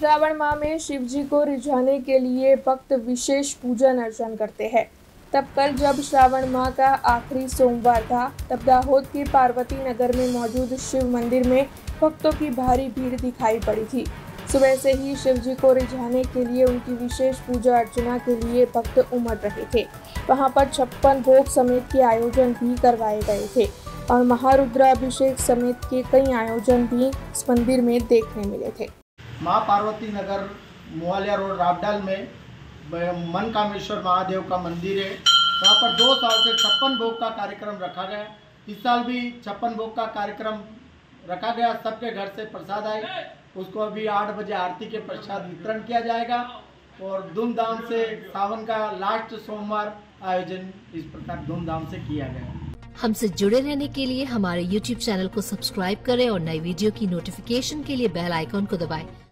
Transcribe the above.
श्रावण माह में शिव जी को रिझाने के लिए भक्त विशेष पूजन अर्चन करते हैं। तब कल जब श्रावण माह का आखिरी सोमवार था, तब दाहोद के पार्वती नगर में मौजूद शिव मंदिर में भक्तों की भारी भीड़ दिखाई पड़ी थी। सुबह से ही शिव जी को रिझाने के लिए उनकी विशेष पूजा अर्चना के लिए भक्त उमड़ रहे थे। वहां पर 56 भोग समेत के आयोजन भी करवाए गए थे और महारुद्राभिषेक समेत के कई आयोजन भी इस मंदिर में देखने मिले थे। माँ पार्वती नगर मोहलिया रोड राबडाल में मनकामेश्वर महादेव का मंदिर है। वहाँ पर 2 साल से 56 भोग का कार्यक्रम रखा गया। इस साल भी 56 भोग का कार्यक्रम रखा गया। सबके घर से प्रसाद आए, उसको अभी 8 बजे आरती के पश्चात वितरण किया जाएगा और धूमधाम से सावन का लास्ट सोमवार आयोजन इस प्रकार धूमधाम से किया गया। हमसे जुड़े रहने के लिए हमारे YouTube चैनल को सब्सक्राइब करें और नई वीडियो की नोटिफिकेशन के लिए बेल आइकॉन को दबाएं।